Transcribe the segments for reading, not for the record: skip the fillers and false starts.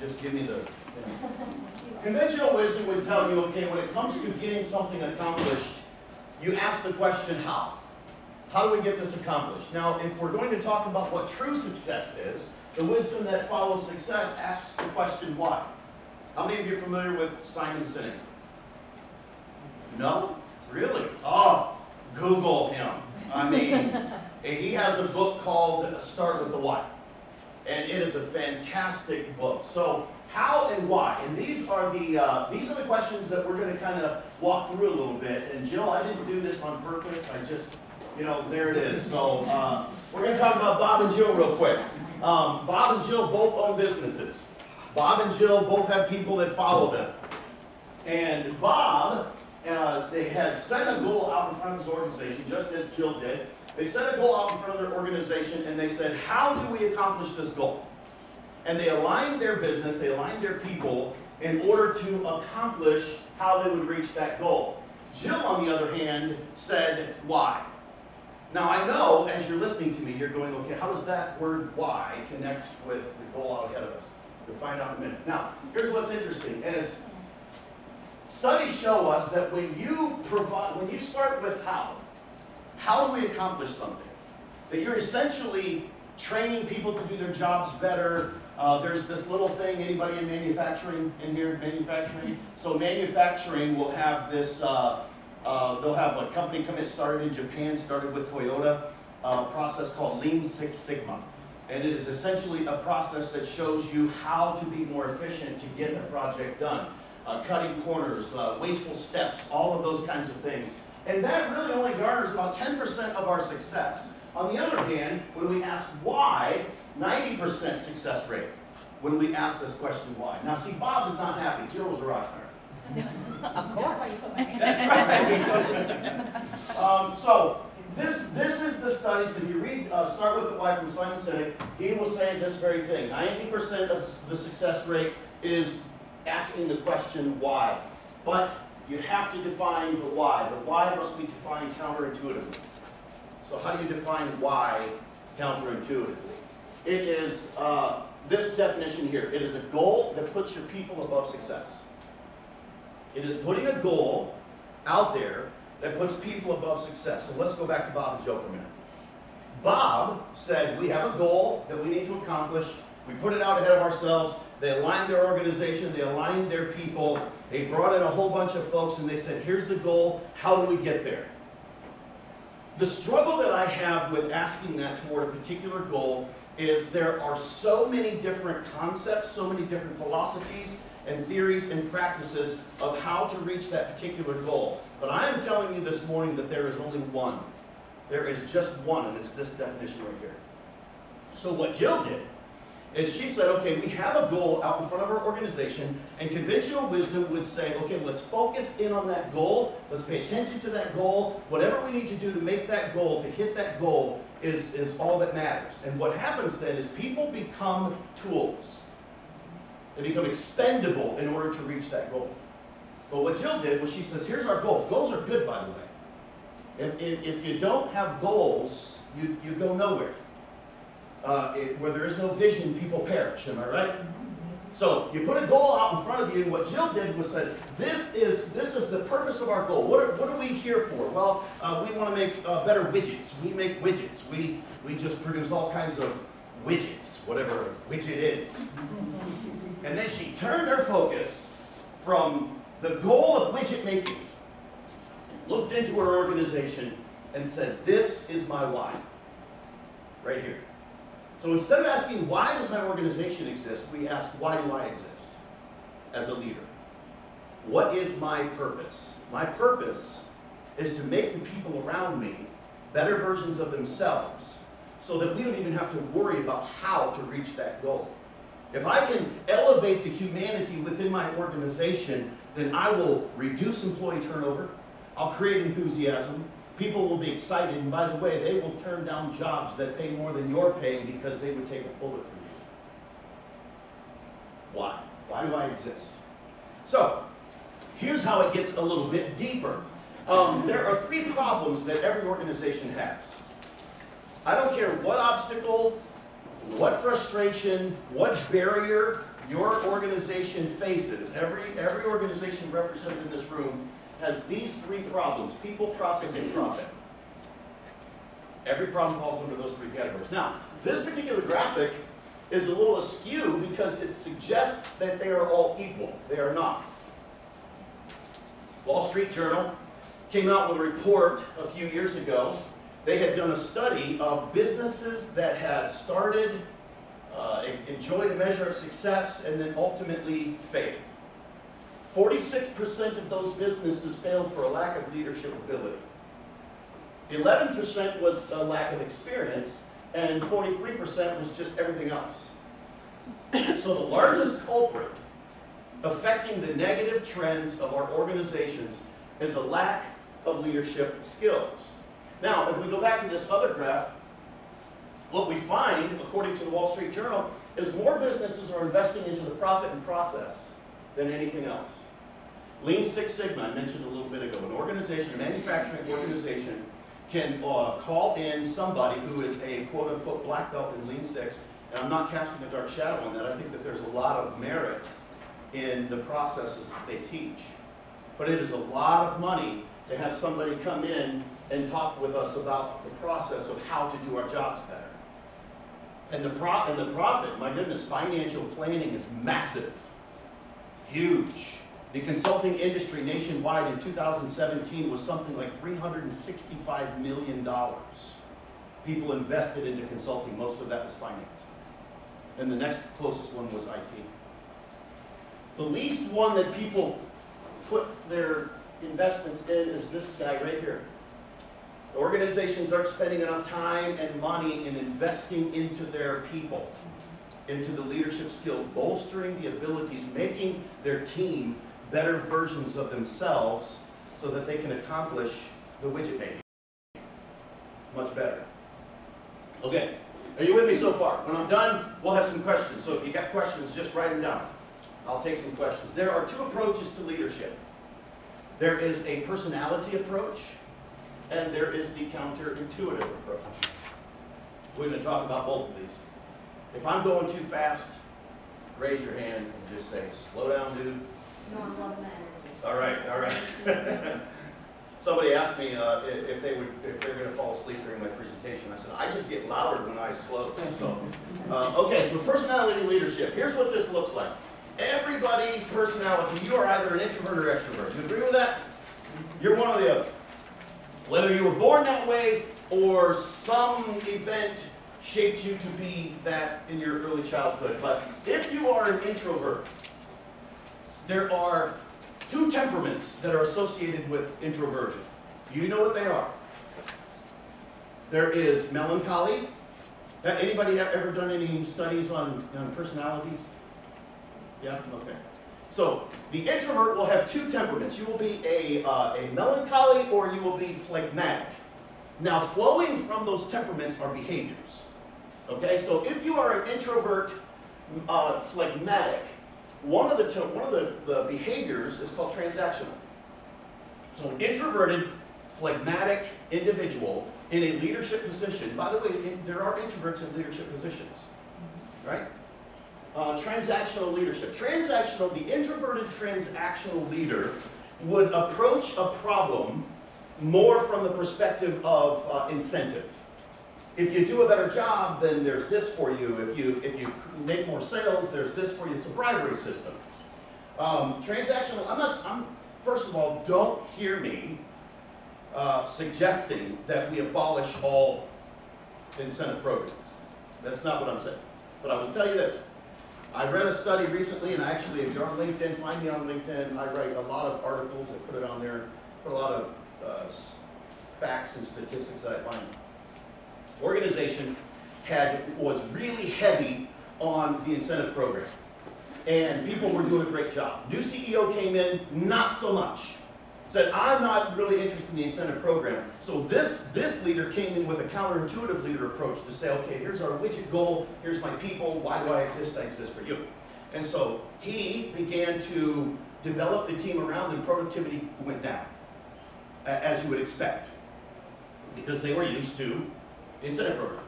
Just give me the... Conventional wisdom would tell you, okay, when it comes to getting something accomplished, you ask the question, how? How do we get this accomplished? Now, if we're going to talk about what true success is, the wisdom that follows success asks the question, why? How many of you are familiar with Simon Sinek? No? Really? Oh, Google him. I mean, he has a book called Start With The Why. And it is a fantastic book. So, how and why? And these are the questions that we're going to kind of walk through a little bit. And Jill, I didn't do this on purpose. I just, you know, there it is. So, we're going to talk about Bob and Jill real quick. Bob and Jill both own businesses. Bob and Jill both have people that follow them. And Bob, they had set a goal out in front of his organization, just as Jill did. They set a goal out in front of their organization, and they said, how do we accomplish this goal? And they aligned their business, they aligned their people in order to accomplish how they would reach that goal. Jill, on the other hand, said, why? Now, I know, as you're listening to me, you're going, okay, how does that word why connect with the goal out ahead of us? We'll find out in a minute. Now, here's what's interesting, and it's studies show us that when you start with how do we accomplish something, that you're essentially training people to do their jobs better. There's this little thing, anybody in manufacturing, in here, manufacturing? So manufacturing will have this, they'll have a company come in, started in Japan, started with Toyota, a process called Lean Six Sigma. And it is essentially a process that shows you how to be more efficient to get a project done. Cutting corners, wasteful steps, all of those kinds of things. And that really only garners about 10% of our success. On the other hand, when we ask why, 90% success rate when we ask this question why. Now see, Bob is not happy. Jill was a rock star. Of course. That's right. So this is the studies. If you read Start With The Why from Simon Sinek, he will say this very thing. 90% of the success rate is asking the question why. But you have to define the why. The why must be defined counterintuitively. So how do you define why counterintuitively? It is this definition here. It is a goal that puts your people above success. It is putting a goal out there that puts people above success. So let's go back to Bob and Jill for a minute. Bob said, we have a goal that we need to accomplish. We put it out ahead of ourselves. They aligned their organization. They aligned their people. They brought in a whole bunch of folks, and they said, here's the goal. How do we get there? The struggle that I have with asking that toward a particular goal is there are so many different concepts, so many different philosophies and theories and practices of how to reach that particular goal. But I am telling you this morning that there is only one. There is just one, and it's this definition right here. So what Jill did is she said, okay, we have a goal out in front of our organization, and conventional wisdom would say, okay, let's focus in on that goal, let's pay attention to that goal, whatever we need to do to make that goal, to hit that goal, is all that matters. And what happens then is people become tools. They become expendable in order to reach that goal. But what Jill did was she says, here's our goal. Goals are good, by the way. If you don't have goals, you go nowhere. Where there is no vision, people perish. Am I right? So you put a goal out in front of you, and what Jill did was said, this is the purpose of our goal. What are we here for? Well, we want to make better widgets. We make widgets. We just produce all kinds of widgets, whatever a widget is. And then she turned her focus from the goal of widget making, looked into her organization, and said, this is my why. Right here. So instead of asking, why does my organization exist, we ask, why do I exist as a leader? What is my purpose? My purpose is to make the people around me better versions of themselves so that we don't even have to worry about how to reach that goal. If I can elevate the humanity within my organization, then I will reduce employee turnover, I'll create enthusiasm, people will be excited, and by the way, they will turn down jobs that pay more than you're paying because they would take a bullet for you. Why? Why do I exist? So, here's how it gets a little bit deeper. There are three problems that every organization has. I don't care what obstacle, what frustration, what barrier, your organization faces, every organization represented in this room has these three problems: people, process, and profit. Every problem falls under those three categories. Now, this particular graphic is a little askew because it suggests that they are all equal. They are not. Wall Street Journal came out with a report a few years ago. They had done a study of businesses that had started, enjoyed a measure of success, and then ultimately failed. 46% of those businesses failed for a lack of leadership ability. 11% was a lack of experience, and 43% was just everything else. So the largest culprit affecting the negative trends of our organizations is a lack of leadership skills. Now, if we go back to this other graph, what we find, according to the Wall Street Journal, is more businesses are investing into the profit and process than anything else. Lean Six Sigma, I mentioned a little bit ago, an organization, a manufacturing organization, can call in somebody who is a quote-unquote black belt in Lean Six, and I'm not casting a dark shadow on that. I think that there's a lot of merit in the processes that they teach. But it is a lot of money to have somebody come in and talk with us about the process of how to do our jobs better. And the profit, my goodness, financial planning is massive, huge. The consulting industry nationwide in 2017 was something like $365 million. People invested into consulting, most of that was finance. And the next closest one was IT. The least one that people put their investments in is this guy right here. Organizations aren't spending enough time and money in investing into their people, into the leadership skills, bolstering the abilities, making their team better versions of themselves so that they can accomplish the widget making much better. Okay, are you with me so far? When I'm done, we'll have some questions. So if you got questions, just write them down. I'll take some questions. There are two approaches to leadership. There is a personality approach, and there is the counterintuitive approach. We're going to talk about both of these. If I'm going too fast, raise your hand and just say, slow down, dude. No, I'm loving that. All right, all right. Somebody asked me if they were going to fall asleep during my presentation. I said, I just get louder when eyes closed. So, okay, so personality leadership. Here's what this looks like. Everybody's personality, you are either an introvert or extrovert. You agree with that? You're one or the other. Whether you were born that way or some event shaped you to be that in your early childhood. But if you are an introvert, there are two temperaments that are associated with introversion. Do you know what they are? There is melancholy. Anybody ever done any studies on personalities? Yeah? Okay. So the introvert will have two temperaments. You will be a melancholy or you will be phlegmatic. Now, flowing from those temperaments are behaviors. Okay, so if you are an introvert, phlegmatic, one of the behaviors is called transactional. So an introverted, phlegmatic individual in a leadership position, by the way, there are introverts in leadership positions, right? Transactional leadership. The introverted transactional leader would approach a problem more from the perspective of incentive. If you do a better job, then there's this for you. If you make more sales, there's this for you. It's a bribery system. Transactional. First of all, don't hear me suggesting that we abolish all incentive programs. That's not what I'm saying. But I will tell you this. I read a study recently, and actually, if you're on LinkedIn, find me on LinkedIn. I write a lot of articles. I put it on there. Put a lot of facts and statistics that I find. Organization was really heavy on the incentive program, and people were doing a great job. New CEO came in, not so much. Said, I'm not really interested in the incentive program. So this leader came in with a counterintuitive leader approach to say, okay, here's our widget goal, here's my people, why do I exist? I exist for you. And so he began to develop the team around them. Productivity went down, as you would expect, because they were used to the incentive program.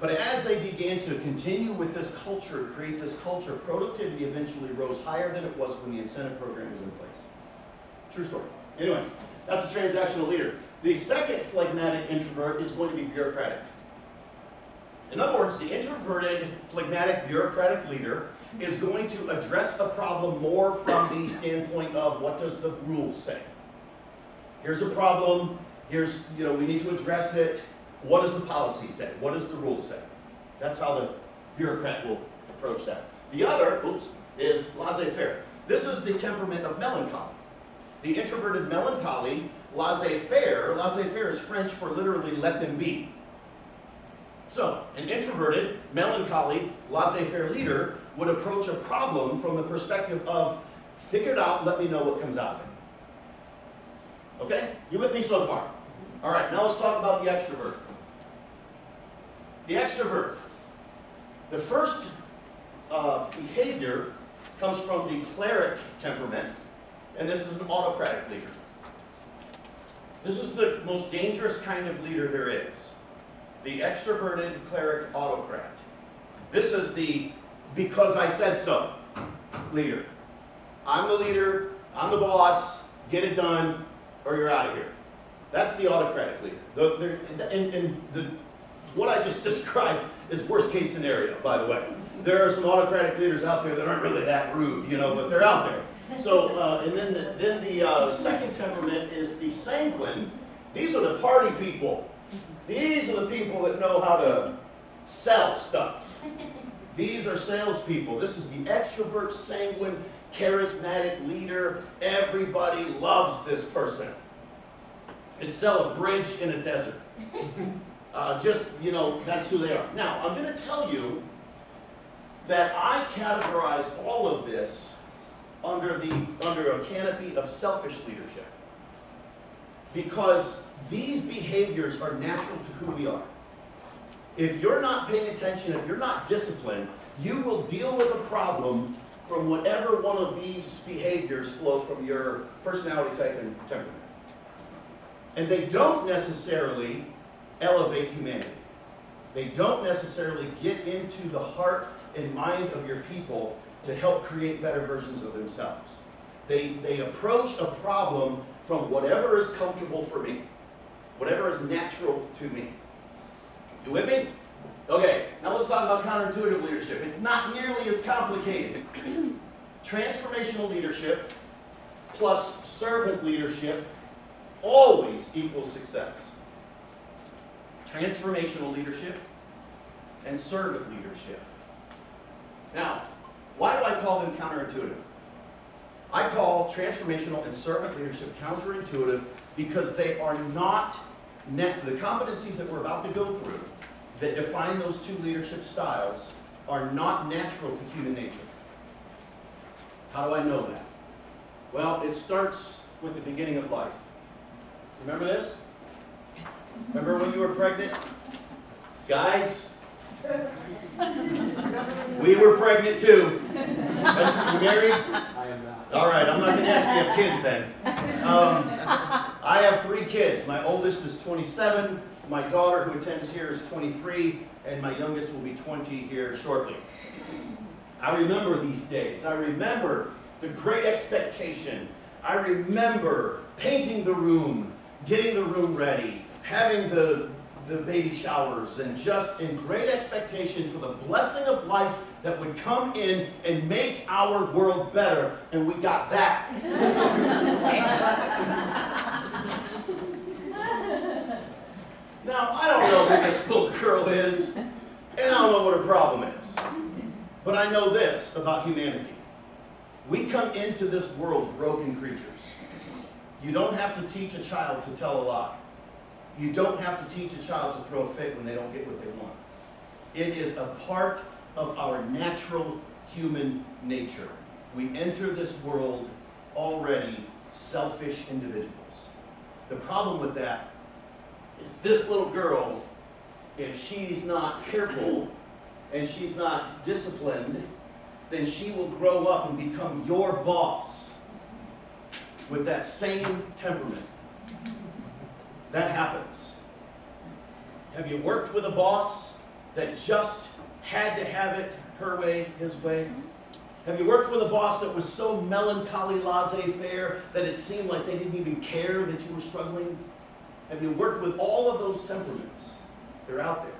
But as they began to continue with this culture, create this culture, productivity eventually rose higher than it was when the incentive program was in place. True story. Anyway, that's a transactional leader. The second phlegmatic introvert is going to be bureaucratic. In other words, the introverted, phlegmatic, bureaucratic leader is going to address the problem more from the standpoint of what does the rule say? Here's a problem, here's, you know, we need to address it. What does the policy say? What does the rule say? That's how the bureaucrat will approach that. The other, is laissez-faire. This is the temperament of melancholy. The introverted melancholy, laissez-faire. Laissez-faire is French for literally let them be. So, an introverted, melancholy, laissez-faire leader would approach a problem from the perspective of figure it out, let me know what comes out of it. Okay? You with me so far? All right, now let's talk about the extrovert. The extrovert. The first behavior comes from the cleric temperament, and this is an autocratic leader. This is the most dangerous kind of leader there is. The extroverted cleric autocrat. This is the because I said so leader. I'm the leader, I'm the boss, get it done, or you're out of here. That's the autocratic leader. What I just described is worst case scenario, by the way. There are some autocratic leaders out there that aren't really that rude, you know, but they're out there. So, and then the second temperament is the sanguine. These are the party people. These are the people that know how to sell stuff. These are salespeople. This is the extrovert, sanguine, charismatic leader. Everybody loves this person. Could sell a bridge in a desert. Just, you know, that's who they are. Now, I'm going to tell you that I categorize all of this under a canopy of selfish leadership. Because these behaviors are natural to who we are. If you're not paying attention, if you're not disciplined, you will deal with a problem from whatever one of these behaviors flow from your personality type and temperament. And they don't necessarily elevate humanity. They don't necessarily get into the heart and mind of your people to help create better versions of themselves. They approach a problem from whatever is comfortable for me, whatever is natural to me. You with me? Okay, now let's talk about counterintuitive leadership. It's not nearly as complicated. Transformational leadership plus servant leadership always equals success. Transformational leadership and servant leadership. Now, why do I call them counterintuitive? I call transformational and servant leadership counterintuitive because they are not net. The competencies that we're about to go through that define those two leadership styles are not natural to human nature. How do I know that? Well, it starts with the beginning of life. Remember this? Remember when you were pregnant? Guys, we were pregnant too. Are you married? I am not. All right, I'm not going to ask if you have kids then. I have 3 kids. My oldest is 27, my daughter who attends here is 23, and my youngest will be 20 here shortly. I remember these days. I remember the great expectation. I remember painting the room, getting the room ready, having the baby showers, and just in great expectation for the blessing of life that would come in and make our world better, and we got that. Now, I don't know who this little girl is, and I don't know what her problem is, but I know this about humanity. We come into this world broken creatures. You don't have to teach a child to tell a lie. You don't have to teach a child to throw a fit when they don't get what they want. It is a part of our natural human nature. We enter this world already selfish individuals. The problem with that is this little girl, if she's not careful and she's not disciplined, then she will grow up and become your boss with that same temperament. That happens. Have you worked with a boss that just had to have it her way, his way? Have you worked with a boss that was so melancholy, laissez-faire, that it seemed like they didn't even care that you were struggling? Have you worked with all of those temperaments? They're out there.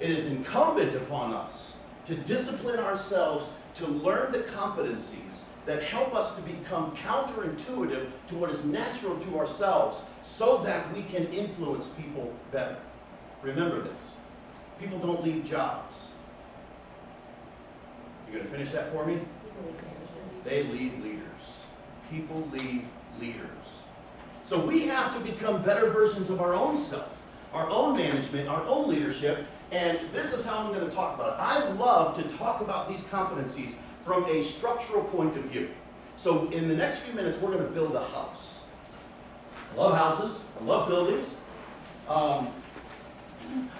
It is incumbent upon us to discipline ourselves to learn the competencies that help us to become counterintuitive to what is natural to ourselves so that we can influence people better. Remember this. People don't leave jobs. You're going to finish that for me? They leave leaders. People leave leaders. So we have to become better versions of our own self, our own management, our own leadership, and this is how I'm going to talk about it. I love to talk about these competencies from a structural point of view. So in the next few minutes, we're going to build a house. I love houses. I love buildings.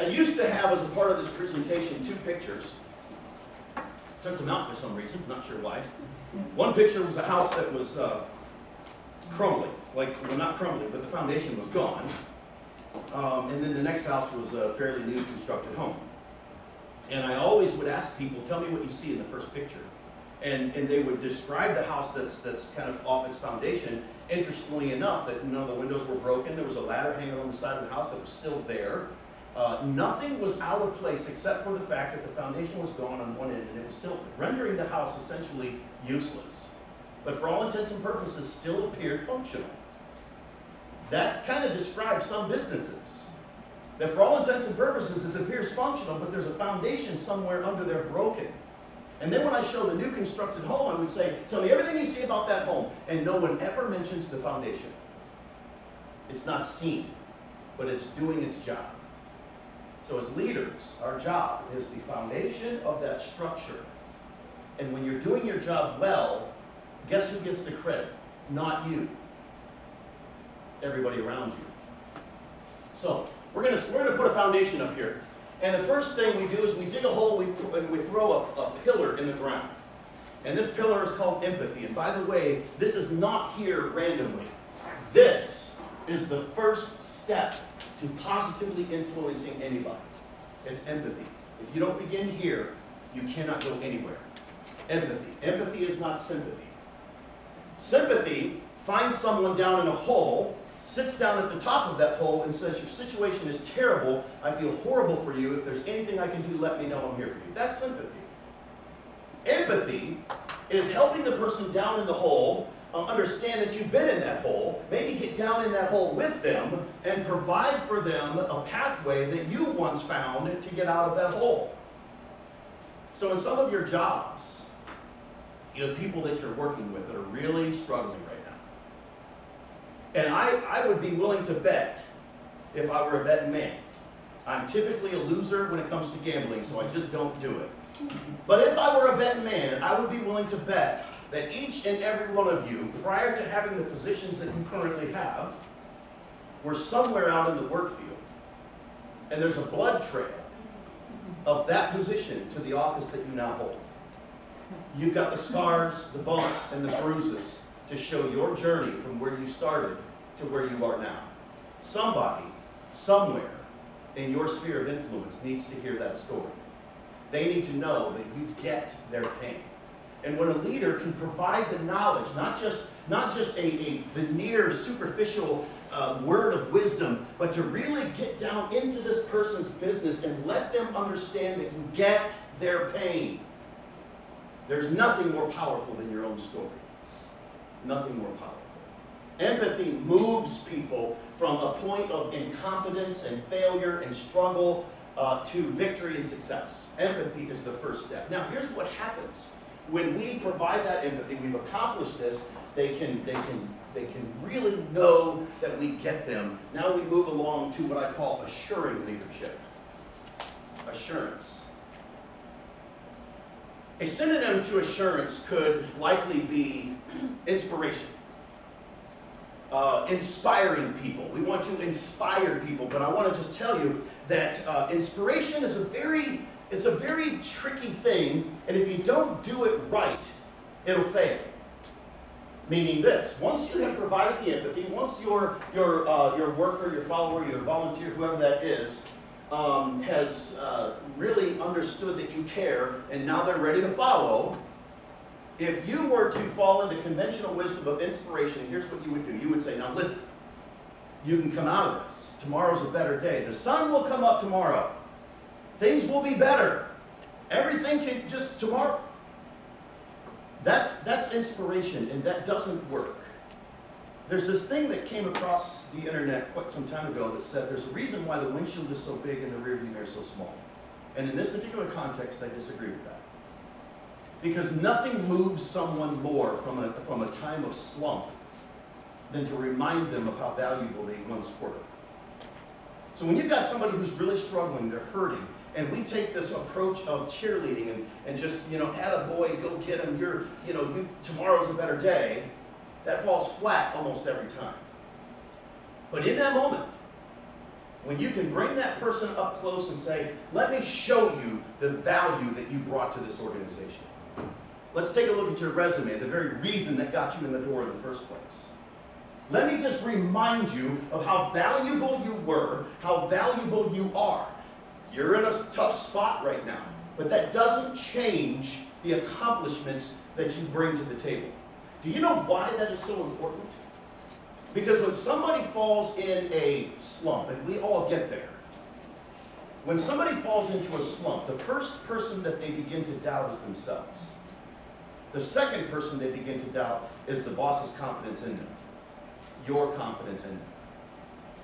I used to have, as a part of this presentation, two pictures. Took them out for some reason, not sure why. One picture was a house that was crumbling. Like, well, not crumbling, but the foundation was gone. And then the next house was a fairly new constructed home. And I always would ask people, tell me what you see in the first picture. And they would describe the house that's kind of off its foundation. Interestingly enough, that none of the windows were broken. There was a ladder hanging on the side of the house that was still there. Nothing was out of place except for the fact that the foundation was gone on one end and it was tilted, rendering the house essentially useless. But for all intents and purposes, still appeared functional. That kind of describes some businesses. That for all intents and purposes, it appears functional, but there's a foundation somewhere under there broken. And then when I show the new constructed home, I would say, tell me everything you see about that home. And no one ever mentions the foundation. It's not seen, but it's doing its job. So as leaders, our job is the foundation of that structure. And when you're doing your job well, guess who gets the credit? Not you. Everybody around you. So we're gonna put a foundation up here. And the first thing we do is we dig a hole and we throw a pillar in the ground. And this pillar is called empathy. And by the way, this is not here randomly. This is the first step to positively influencing anybody. It's empathy. If you don't begin here, you cannot go anywhere. Empathy. Empathy is not sympathy. Sympathy finds someone down in a hole, sits down at the top of that hole and says, your situation is terrible, I feel horrible for you, if there's anything I can do, let me know, I'm here for you. That's sympathy. Empathy is helping the person down in the hole understand that you've been in that hole, maybe get down in that hole with them and provide for them a pathway that you once found to get out of that hole. So in some of your jobs, you have people that you're working with that are really struggling right now. And I would be willing to bet, if I were a betting man, I'm typically a loser when it comes to gambling, so I just don't do it. But if I were a betting man, I would be willing to bet that each and every one of you, prior to having the positions that you currently have, were somewhere out in the work field. And there's a blood trail of that position to the office that you now hold. You've got the scars, the bumps, and the bruises to show your journey from where you started to where you are now. Somebody, somewhere in your sphere of influence needs to hear that story. They need to know that you get their pain. And when a leader can provide the knowledge, not just a veneer, superficial word of wisdom, but to really get down into this person's business and let them understand that you get their pain. There's nothing more powerful than your own story. Nothing more powerful. Empathy moves people from a point of incompetence and failure and struggle to victory and success. Empathy is the first step. Now, here's what happens. When we provide that empathy, we've accomplished this, they can really know that we get them. Now we move along to what I call assuring leadership. Assurance. A synonym to assurance could likely be inspiration. Inspiring people. We want to inspire people, but I want to just tell you that inspiration is a very tricky thing, and if you don't do it right, it'll fail. Meaning this, once you have provided the empathy, once your worker, your follower, your volunteer, whoever that is, has really understood that you care, and now they're ready to follow. If you were to fall into conventional wisdom of inspiration, here's what you would do. You would say, now listen, you can come out of this. Tomorrow's a better day. The sun will come up tomorrow. Things will be better. Everything can just tomorrow. That's inspiration, and that doesn't work. There's this thing that came across the internet quite some time ago that said there's a reason why the windshield is so big and the rearview mirror is so small. And in this particular context, I disagree with that. Because nothing moves someone more from a time of slump than to remind them of how valuable they once were. So when you've got somebody who's really struggling, they're hurting, and we take this approach of cheerleading and just, you know, attaboy, go get them, you're, you know, tomorrow's a better day, that falls flat almost every time. But in that moment, when you can bring that person up close and say, let me show you the value that you brought to this organization. Let's take a look at your resume, the very reason that got you in the door in the first place. Let me just remind you of how valuable you were, how valuable you are. You're in a tough spot right now, but that doesn't change the accomplishments that you bring to the table. Do you know why that is so important? Because when somebody falls in a slump, and we all get there, when somebody falls into a slump, the first person that they begin to doubt is themselves. The second person they begin to doubt is the boss's confidence in them, your confidence in them.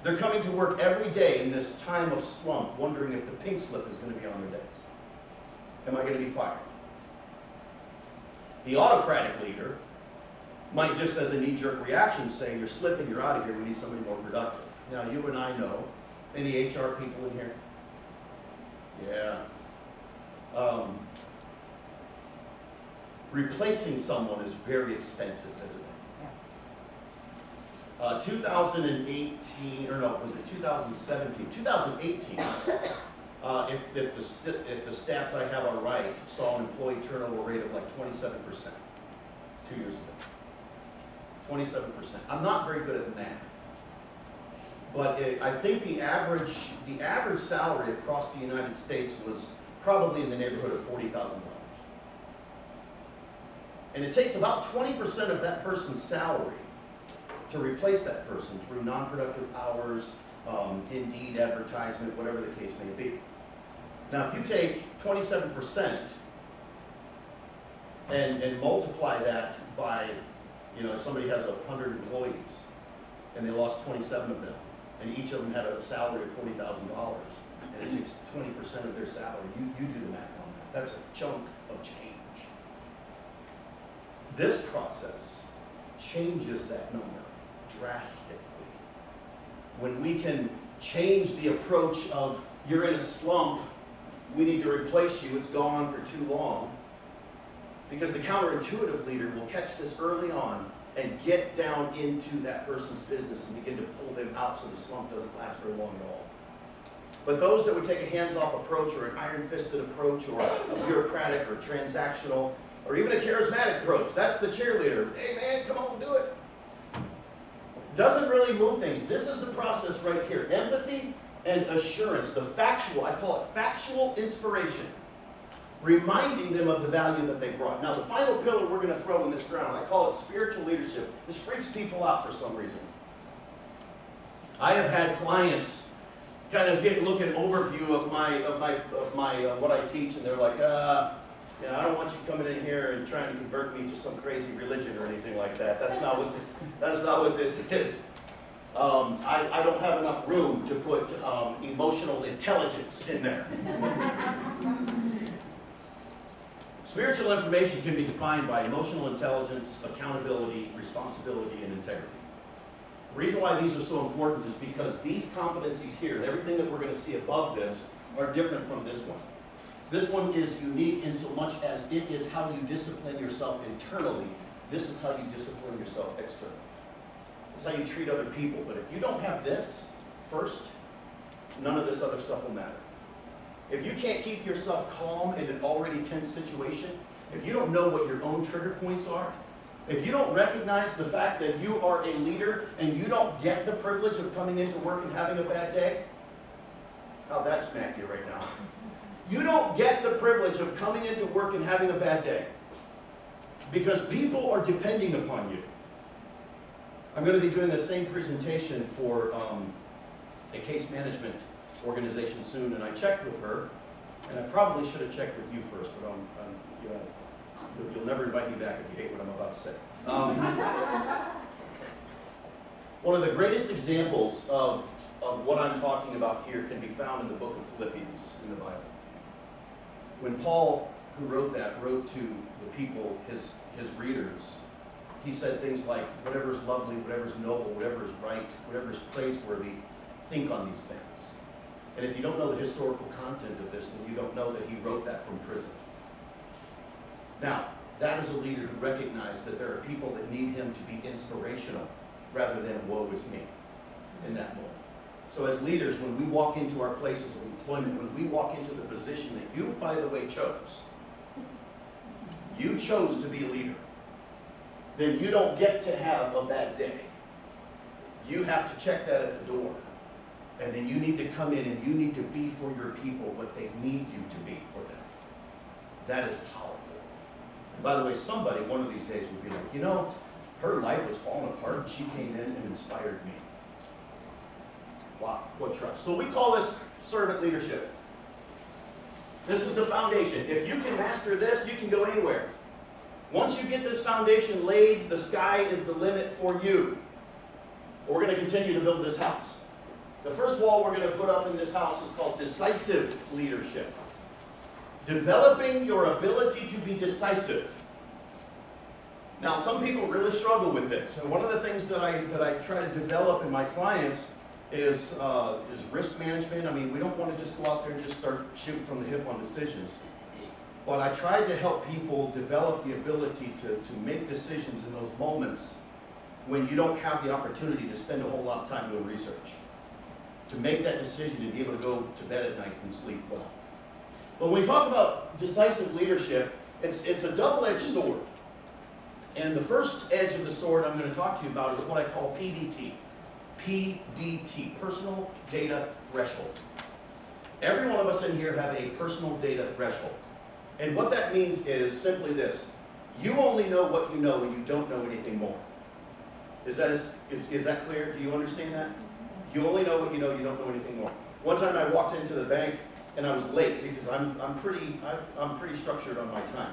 They're coming to work every day in this time of slump, wondering if the pink slip is going to be on their desk. Am I going to be fired? The autocratic leader might just as a knee-jerk reaction say, you're slipping, you're out of here, we need somebody more productive. Now you and I know, any HR people in here? Yeah. Replacing someone is very expensive, isn't it? Yes. 2018, if the stats I have are right, saw an employee turnover rate of like 27%, 2 years ago. 27%. I'm not very good at math, but I think the average salary across the United States was probably in the neighborhood of $40,000. And it takes about 20% of that person's salary to replace that person through non-productive hours, Indeed advertisement, whatever the case may be. Now, if you take 27% and multiply that by, you know, if somebody has 100 employees and they lost 27 of them, and each of them had a salary of $40,000, and it takes 20% of their salary, you do the math on that. That's a chunk of change. This process changes that number drastically. When we can change the approach of, you're in a slump, we need to replace you, it's gone on for too long. Because the counterintuitive leader will catch this early on and get down into that person's business and begin to pull them out so the slump doesn't last very long at all. But those that would take a hands-off approach or an iron-fisted approach or a bureaucratic or transactional or even a charismatic approach, that's the cheerleader. Hey man, come on, do it. Doesn't really move things. This is the process right here. Empathy and assurance, the factual, I call it factual inspiration. Reminding them of the value that they brought. Now, the final pillar we're going to throw in this ground, I call it spiritual leadership. This freaks people out for some reason. I have had clients kind of look at an overview of what I teach, and they're like, yeah, I don't want you coming in here and trying to convert me to some crazy religion or anything like that. That's not what this is. I don't have enough room to put emotional intelligence in there. Spiritual information can be defined by emotional intelligence, accountability, responsibility, and integrity. The reason why these are so important is because these competencies here, and everything that we're going to see above this, are different from this one. This one is unique in so much as it is how you discipline yourself internally. This is how you discipline yourself externally. It's how you treat other people. But if you don't have this first, none of this other stuff will matter. If you can't keep yourself calm in an already tense situation, if you don't know what your own trigger points are, if you don't recognize the fact that you are a leader and you don't get the privilege of coming into work and having a bad day, How'd that smack you right now? You don't get the privilege of coming into work and having a bad day, because people are depending upon you. I'm going to be doing the same presentation for a case management organization soon, and I checked with her, and I probably should have checked with you first, but you'll never invite me back if you hate what I'm about to say. One of the greatest examples of what I'm talking about here can be found in the book of Philippians in the Bible. When Paul, who wrote that, wrote to the people, his readers, he said things like, whatever is lovely, whatever is noble, whatever is right, whatever is praiseworthy, think on these things. And if you don't know the historical content of this, then you don't know that he wrote that from prison. Now, that is a leader who recognized that there are people that need him to be inspirational rather than woe is me in that moment. So as leaders, when we walk into our places of employment, when we walk into the position that you, by the way, chose, you chose to be a leader, then you don't get to have a bad day. You have to check that at the door. And then you need to come in and you need to be for your people what they need you to be for them. That is powerful. And by the way, somebody one of these days would be like, you know, her life was falling apart and she came in and inspired me. Wow, what trust. So we call this servant leadership. This is the foundation. If you can master this, you can go anywhere. Once you get this foundation laid, the sky is the limit for you. We're going to continue to build this house. The first wall we're going to put up in this house is called decisive leadership. Developing your ability to be decisive. Now, some people really struggle with this. And one of the things that I try to develop in my clients is risk management. I mean, we don't want to just go out there and just start shooting from the hip on decisions. But I try to help people develop the ability to make decisions in those moments when you don't have the opportunity to spend a whole lot of time doing research. To make that decision and be able to go to bed at night and sleep well. But when we talk about decisive leadership, it's a double-edged sword. And the first edge of the sword I'm going to talk to you about is what I call PDT. PDT, personal data threshold. Every one of us in here have a personal data threshold. And what that means is simply this. You only know what you know and you don't know anything more. Is that clear? Do you understand that? You only know what you know, you don't know anything more. One time I walked into the bank and I was late because I'm pretty structured on my time.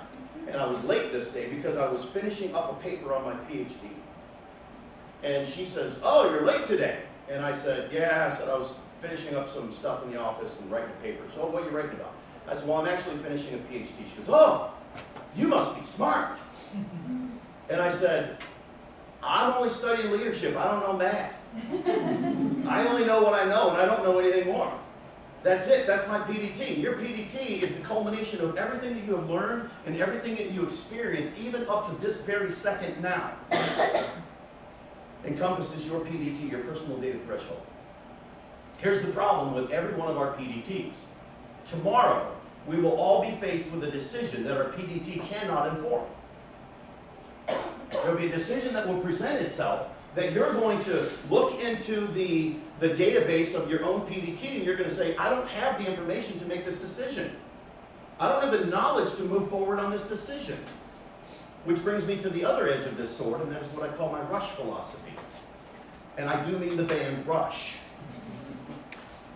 And I was late this day because I was finishing up a paper on my PhD. And she says, oh, you're late today. And I said, yeah, I was finishing up some stuff in the office and writing a paper. So, oh, what are you writing about? I said, well, I'm actually finishing a PhD. She goes, oh, you must be smart. And I said, I'm only studying leadership. I don't know math. I only know what I know, and I don't know anything more. That's it. That's my PDT. Your PDT is the culmination of everything that you have learned and everything that you experienced, even up to this very second now, encompasses your PDT, your personal data threshold. Here's the problem with every one of our PDTs. Tomorrow, we will all be faced with a decision that our PDT cannot inform. There will be a decision that will present itself that you're going to look into the database of your own PDT and you're going to say, I don't have the information to make this decision. I don't have the knowledge to move forward on this decision. Which brings me to the other edge of this sword, and that is what I call my Rush philosophy. And I do mean the band Rush.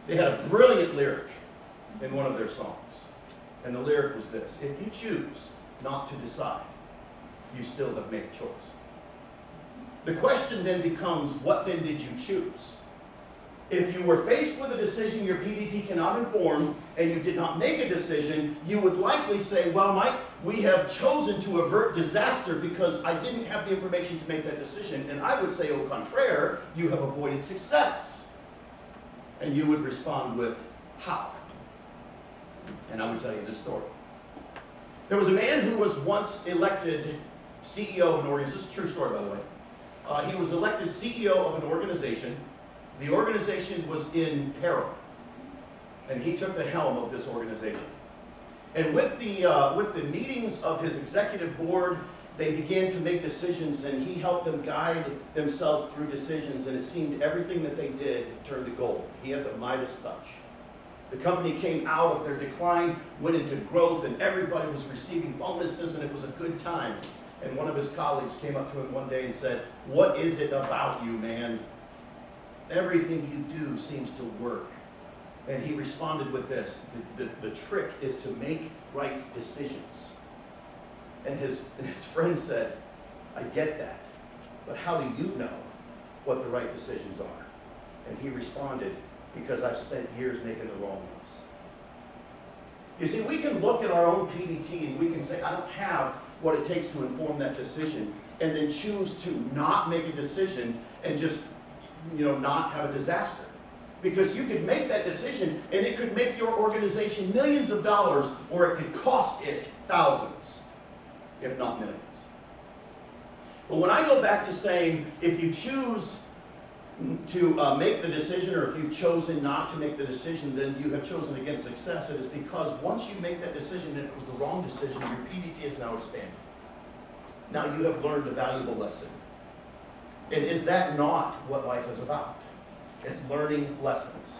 They had a brilliant lyric in one of their songs. And the lyric was this: if you choose not to decide, you still have made a choice. The question then becomes, what then did you choose? If you were faced with a decision your PDT cannot inform, and you did not make a decision, you would likely say, well, Mike, we have chosen to avert disaster because I didn't have the information to make that decision. And I would say, au contraire, you have avoided success. And you would respond with, how? And I would tell you this story. There was a man who was once elected CEO of an organization. This is a true story, by the way. He was elected CEO of an organization. The organization was in peril, and he took the helm of this organization. And with the meetings of his executive board, they began to make decisions, and he helped them guide themselves through decisions, and it seemed everything that they did turned to gold. He had the Midas touch. The company came out of their decline, went into growth, and everybody was receiving bonuses, and it was a good time. And one of his colleagues came up to him one day and said, "What is it about you, man? Everything you do seems to work." And he responded with this, the trick is to make right decisions. And his friend said, "I get that, but how do you know what the right decisions are?" And he responded, "Because I've spent years making the wrong ones." You see, we can look at our own PDT and we can say, I don't have what it takes to inform that decision, and then choose to not make a decision and just, you know, not have a disaster. Because you could make that decision and it could make your organization millions of dollars, or it could cost it thousands, if not millions. But when I go back to saying, if you choose to make the decision, or if you've chosen not to make the decision, then you have chosen against success. It is because once you make that decision, if it was the wrong decision, your PDT is now expanded. Now you have learned a valuable lesson. And is that not what life is about? It's learning lessons.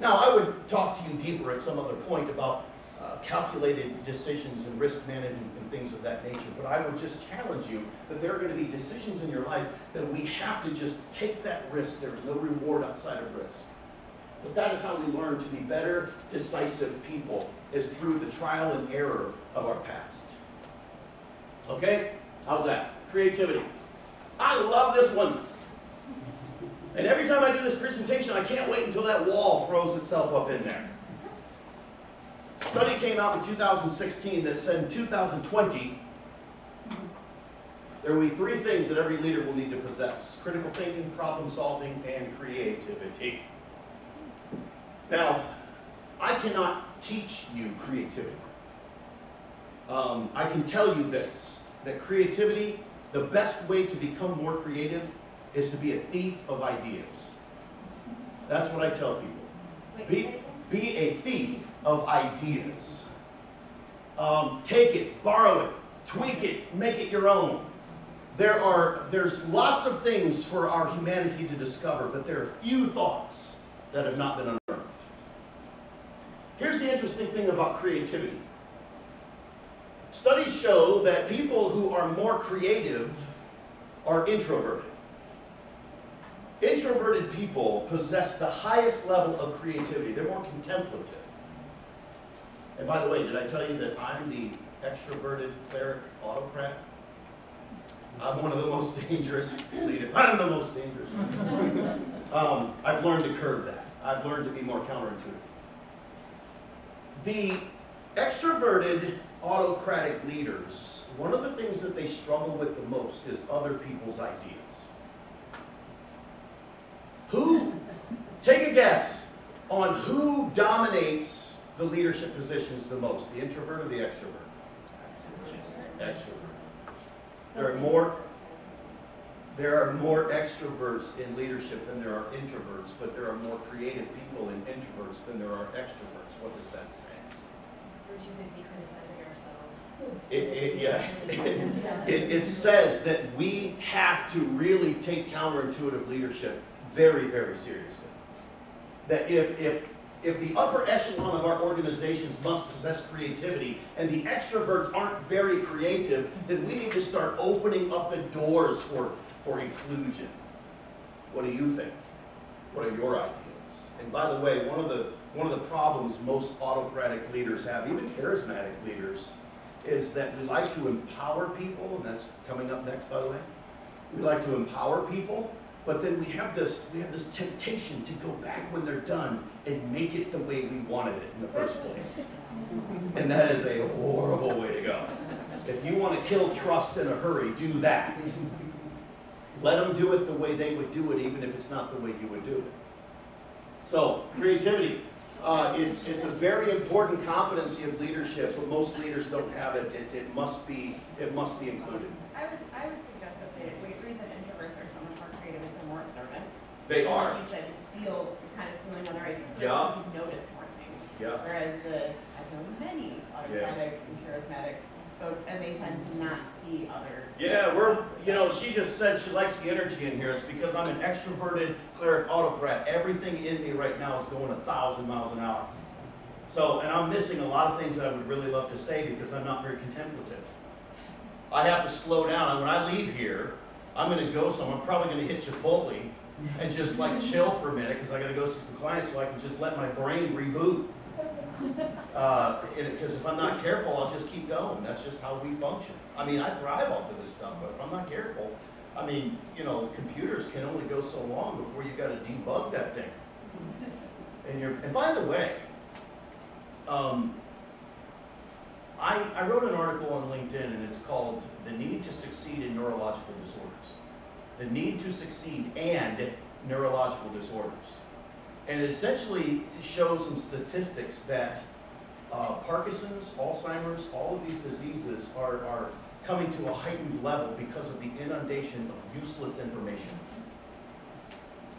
Now I would talk to you deeper at some other point about calculated decisions and risk management and things of that nature, but I would just challenge you that there are going to be decisions in your life that we have to just take that risk. There is no reward outside of risk. But that is how we learn to be better, decisive people, is through the trial and error of our past. Okay? How's that? Creativity. I love this one. And every time I do this presentation, I can't wait until that wall throws itself up in there. A study came out in 2016 that said in 2020, there will be three things that every leader will need to possess: critical thinking, problem solving, and creativity. Now, I cannot teach you creativity. I can tell you this, that creativity, the best way to become more creative is to be a thief of ideas. That's what I tell people. Be a thief of ideas. Take it, borrow it, tweak it, make it your own. There's lots of things for our humanity to discover, but there are few thoughts that have not been unearthed. Here's the interesting thing about creativity. Studies show that people who are more creative are introverted. Introverted people possess the highest level of creativity. They're more contemplative. And by the way, did I tell you that I'm the extroverted cleric autocrat? I'm one of the most dangerous leaders. I'm the most dangerous. I've learned to curb that. I've learned to be more counterintuitive. The extroverted autocratic leaders, one of the things that they struggle with the most is other people's ideas. Who? Take a guess on who dominates the leadership positions the most, the introvert or the extrovert? Extrovert. There are more extroverts in leadership than there are introverts, but there are more creative people in introverts than there are extroverts. What does that say? We're too busy criticizing ourselves. It says that we have to really take counterintuitive leadership very, very seriously. That if the upper echelon of our organizations must possess creativity and the extroverts aren't very creative, then we need to start opening up the doors for inclusion. What do you think? What are your ideas? And by the way, one of the problems most autocratic leaders have, even charismatic leaders, is that we like to empower people, and that's coming up next, by the way. We like to empower people, but then we have this temptation to go back when they're done and make it the way we wanted it in the first place. And that is a horrible way to go. If you want to kill trust in a hurry, do that. Let them do it the way they would do it, even if it's not the way you would do it. So, creativity. It's a very important competency of leadership, but most leaders don't have it. It must be included. I would suggest that the reason introverts are so much more creative is they're more observant. They are. You guys are still kind of stealing on their ideas. Yeah. You've noticed more things. Yeah. Whereas I know many autocratic and charismatic folks, and they tend to not see other. Yeah, she just said she likes the energy in here. It's because I'm an extroverted cleric autocrat. Everything in me right now is going 1,000 miles an hour. So, and I'm missing a lot of things that I would really love to say because I'm not very contemplative. I have to slow down, and when I leave here, I'm going to go somewhere. I'm probably going to hit Chipotle and just like chill for a minute because I got to go see some clients so I can just let my brain reboot. Because if I'm not careful, I'll just keep going. That's just how we function. I mean, I thrive off of this stuff, but if I'm not careful, I mean, you know, computers can only go so long before you've got to debug that thing. And by the way, I wrote an article on LinkedIn, and it's called "The Need to Succeed in Neurological Disorders." The need to succeed and neurological disorders. And it essentially shows some statistics that Parkinson's, Alzheimer's, all of these diseases are coming to a heightened level because of the inundation of useless information.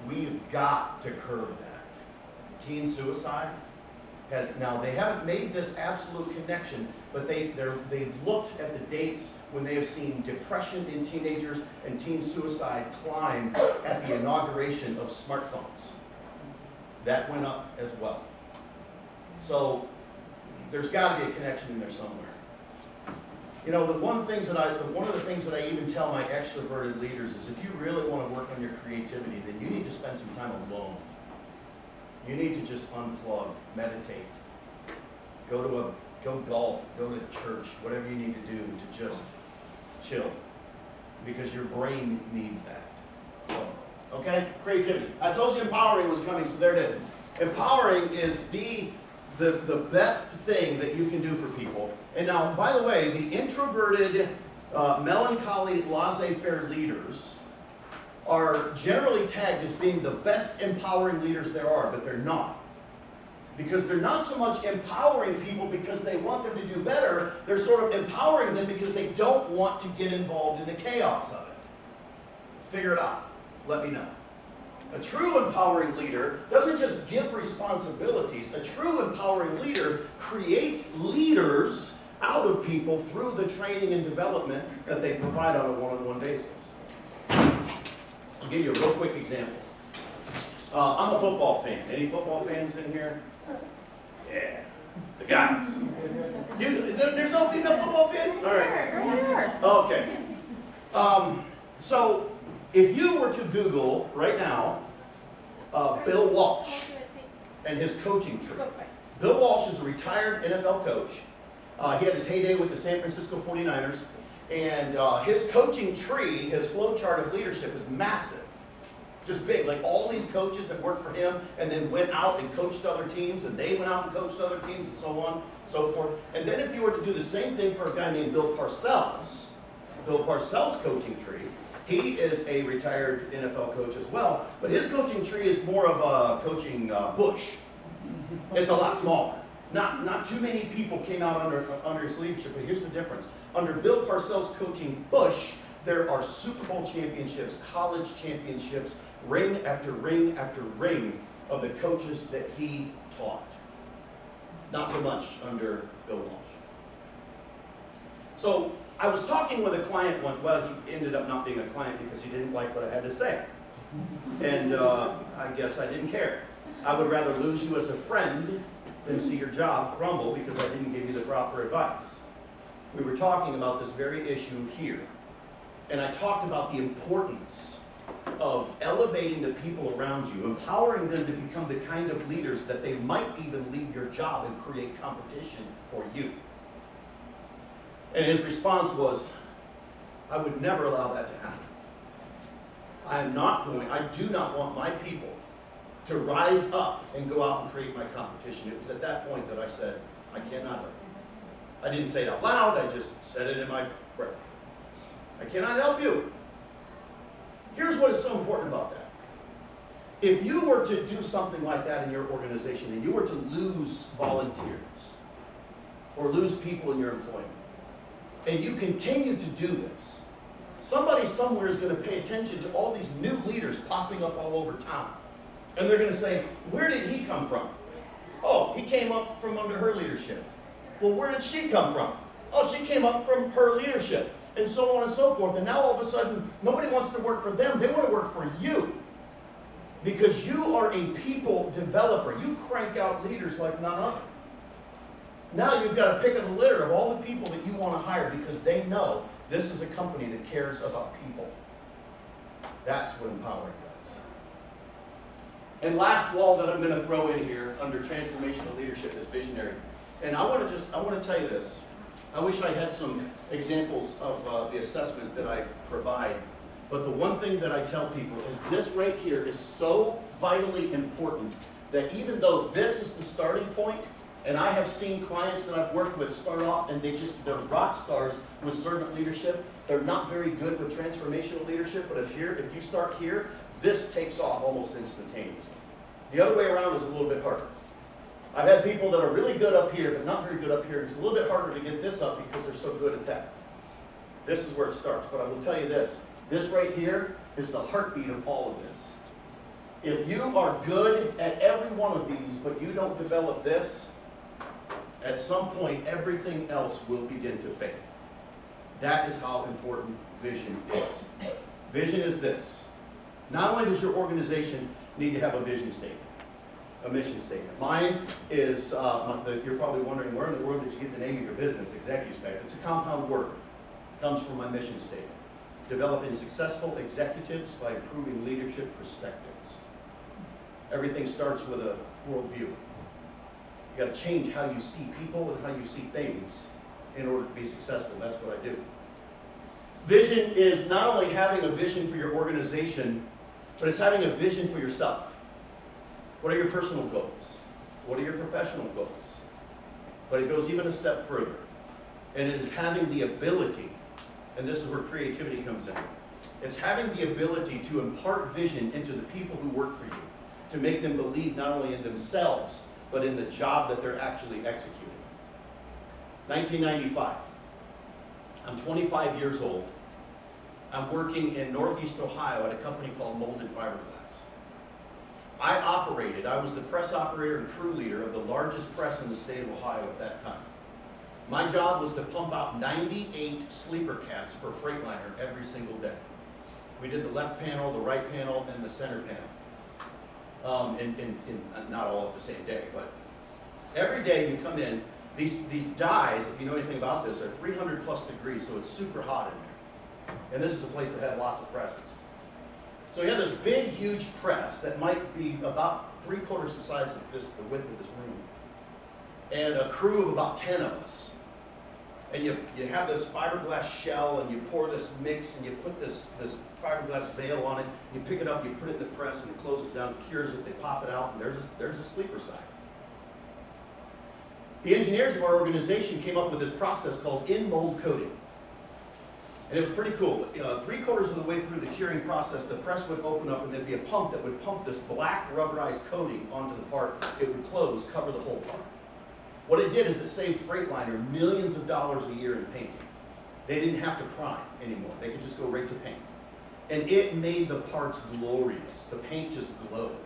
We've got to curb that. Teen suicide has, now they haven't made this absolute connection, but they've looked at the dates when they have seen depression in teenagers and teen suicide climb at the inauguration of smartphones. That went up as well. So there's got to be a connection in there somewhere. You know, one of the things that I even tell my extroverted leaders is if you really want to work on your creativity, then you need to spend some time alone. You need to just unplug, meditate, go golf, go to church, whatever you need to do to just chill, because your brain needs that. So, okay, creativity. I told you empowering was coming, so there it is. Empowering is the best thing that you can do for people. And now, by the way, the introverted, melancholy, laissez-faire leaders are generally tagged as being the best empowering leaders there are, but they're not. Because they're not so much empowering people because they want them to do better, they're sort of empowering them because they don't want to get involved in the chaos of it. Figure it out. Let me know. A true empowering leader doesn't just give responsibilities. A true empowering leader creates leaders out of people through the training and development that they provide on a one-on-one basis. I'll give you a real quick example. I'm a football fan. Any football fans in here? Yeah. The guys. There's no female football fans? All right. Okay. So, if you were to Google right now Bill Walsh and his coaching tree. Bill Walsh is a retired NFL coach. He had his heyday with the San Francisco 49ers. And his coaching tree, his flow chart of leadership is massive. Just big, like all these coaches that worked for him and then went out and coached other teams, and they went out and coached other teams, and so on, so forth. And then if you were to do the same thing for a guy named Bill Parcells, Bill Parcells' coaching tree, he is a retired NFL coach as well, but his coaching tree is more of a coaching bush. It's a lot smaller. Not too many people came out under his leadership, but here's the difference. Under Bill Parcells' coaching bush, there are Super Bowl championships, college championships, ring after ring after ring of the coaches that he taught. Not so much under Bill Walsh. So, I was talking with a client once. Well, he ended up not being a client because he didn't like what I had to say. And I guess I didn't care. I would rather lose you as a friend than see your job crumble because I didn't give you the proper advice. We were talking about this very issue here. And I talked about the importance of elevating the people around you, empowering them to become the kind of leaders that they might even leave your job and create competition for you. And his response was, I would never allow that to happen. I do not want my people to rise up and go out and create my competition. It was at that point that I said, I cannot help you. I didn't say it out loud, I just said it in my breath. I cannot help you. Here's what is so important about that. If you were to do something like that in your organization and you were to lose volunteers or lose people in your employment, and you continue to do this, somebody somewhere is going to pay attention to all these new leaders popping up all over town. And they're going to say, where did he come from? Oh, he came up from under her leadership. Well, where did she come from? Oh, she came up from her leadership. And so on and so forth. And now all of a sudden, nobody wants to work for them. They want to work for you. Because you are a people developer. You crank out leaders like none other. Now you've got to pick of the litter of all the people that you want to hire because they know this is a company that cares about people. That's what empowering does. And last wall that I'm going to throw in here under transformational leadership is visionary. And I want to tell you this. I wish I had some examples of the assessment that I provide. But the one thing that I tell people is this right here is so vitally important that even though this is the starting point, and I have seen clients that I've worked with start off and they're rock stars with servant leadership. They're not very good with transformational leadership, but if you start here, this takes off almost instantaneously. The other way around is a little bit harder. I've had people that are really good up here, but not very good up here. It's a little bit harder to get this up because they're so good at that. This is where it starts, but I will tell you this. This right here is the heartbeat of all of this. If you are good at every one of these, but you don't develop this, at some point, everything else will begin to fade. That is how important vision is. Vision is this. Not only does your organization need to have a vision statement, a mission statement. Mine is, you're probably wondering, where in the world did you get the name of your business, Executive Spec? It's a compound word. It comes from my mission statement. Developing successful executives by improving leadership perspectives. Everything starts with a worldview. You got to change how you see people and how you see things in order to be successful. That's what I do. Vision is not only having a vision for your organization, but it's having a vision for yourself. What are your personal goals? What are your professional goals? But it goes even a step further. And it is having the ability, and this is where creativity comes in. It's having the ability to impart vision into the people who work for you, to make them believe not only in themselves, but in the job that they're actually executing. 1995, I'm 25 years old. I'm working in Northeast Ohio at a company called Molded Fiber. I was the press operator and crew leader of the largest press in the state of Ohio at that time. My job was to pump out 98 sleeper cabs for Freightliner every single day. We did the left panel, the right panel, and the center panel. Not all at the same day, but every day you come in, these dyes, if you know anything about this, are 300 plus degrees, so it's super hot in there. And this is a place that had lots of presses. So you have this big, huge press that might be about 3/4 the size of this, the width of this room, and a crew of about 10 of us. And you have this fiberglass shell, and you pour this mix, and you put this fiberglass veil on it. You pick it up, you put it in the press, and it closes down, it cures it, they pop it out, and there's a sleeper side. The engineers of our organization came up with this process called in-mold coating. And it was pretty cool. 3/4 of the way through the curing process, the press would open up and there'd be a pump that would pump this black rubberized coating onto the part. It would close, cover the whole part. What it did is it saved Freightliner millions of dollars a year in painting. They didn't have to prime anymore. They could just go right to paint. And it made the parts glorious. The paint just glowed.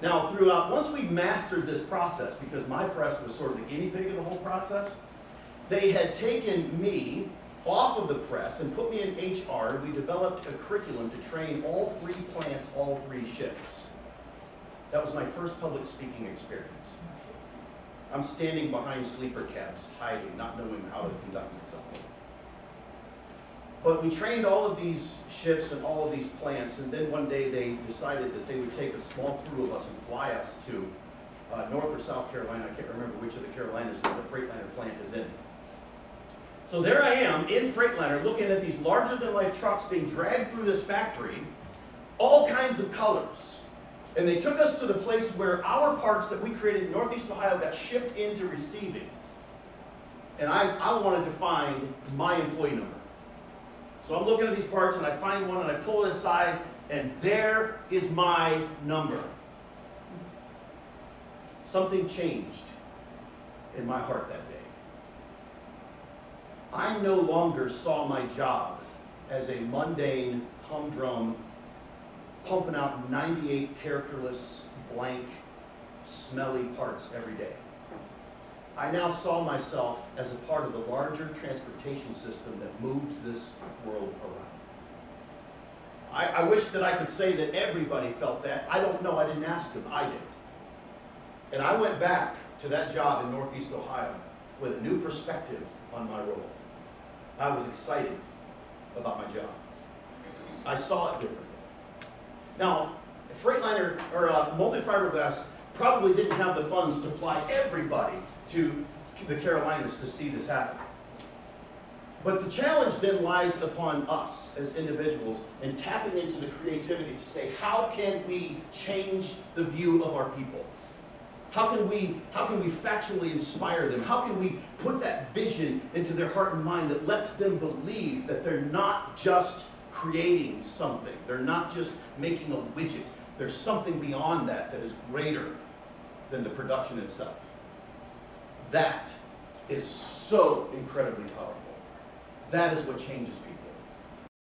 Now throughout, once we mastered this process, because my press was sort of the guinea pig of the whole process, they had taken me off of the press and put me in HR, and we developed a curriculum to train all three plants, all three shifts. That was my first public speaking experience. I'm standing behind sleeper cabs, hiding, not knowing how to conduct myself. But we trained all of these shifts and all of these plants, and then one day they decided that they would take a small crew of us and fly us to North or South Carolina, I can't remember which of the Carolinas that the Freightliner plant is in. So there I am in Freightliner looking at these larger-than-life trucks being dragged through this factory, all kinds of colors. And they took us to the place where our parts that we created in Northeast Ohio got shipped into receiving. And I wanted to find my employee number. So I'm looking at these parts and I find one and I pull it aside and there is my number. Something changed in my heart that day. I no longer saw my job as a mundane humdrum, pumping out 98 characterless, blank, smelly parts every day. I now saw myself as a part of the larger transportation system that moves this world around. I wish that I could say that everybody felt that. I don't know, I didn't ask them, I did. And I went back to that job in Northeast Ohio with a new perspective on my role. I was excited about my job. I saw it differently. Now, Freightliner or Molded Fiberglass probably didn't have the funds to fly everybody to the Carolinas to see this happen. But the challenge then lies upon us as individuals and tapping into the creativity to say, how can we change the view of our people? How can we factually inspire them? How can we put that vision into their heart and mind that lets them believe that they're not just creating something, they're not just making a widget, there's something beyond that that is greater than the production itself. That is so incredibly powerful. That is what changes people.